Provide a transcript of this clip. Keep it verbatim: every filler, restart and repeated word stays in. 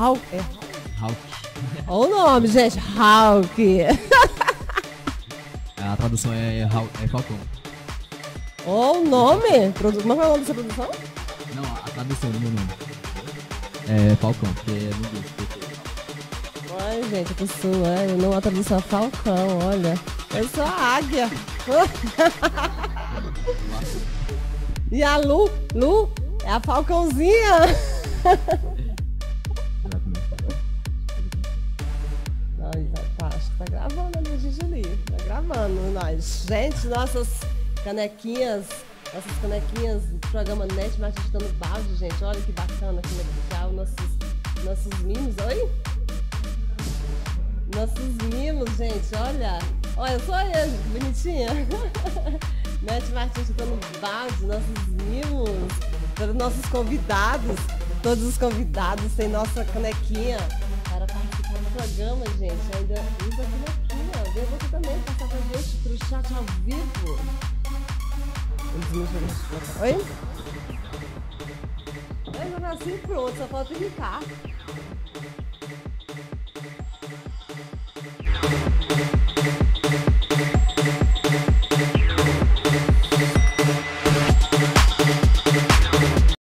Hulk. É Hulk. Hulk. Olha o nome, gente. Hulk. A tradução é, é, é Falcão. Olha o nome. Não vai o nome dessa produção? Não, a tradução do meu nome. É Falcão, porque é no grupo. Ai, gente, a pessoa, eu não a tradução é Falcão, olha. Eu sou a águia. E a Lu, Lu, é a Falcãozinha. Tá, tá gravando ali, Gigi ali. Tá gravando nós. Gente, nossas canequinhas, nossas canequinhas do programa NET Martins dando balde, gente. Olha que bacana aqui no nossos, nossos mimos. Oi? Nossos mimos, gente, olha. Olha, só eu, gente, que bonitinha. NET Martins dando balde, nossos mimos, para os nossos convidados. Todos os convidados têm nossa canequinha para participar do programa, gente. Ainda usa a canequinha. Vem você também passar com a gente pro chat ao vivo. Oi? Oi, já nasci pronto, só falta clicar.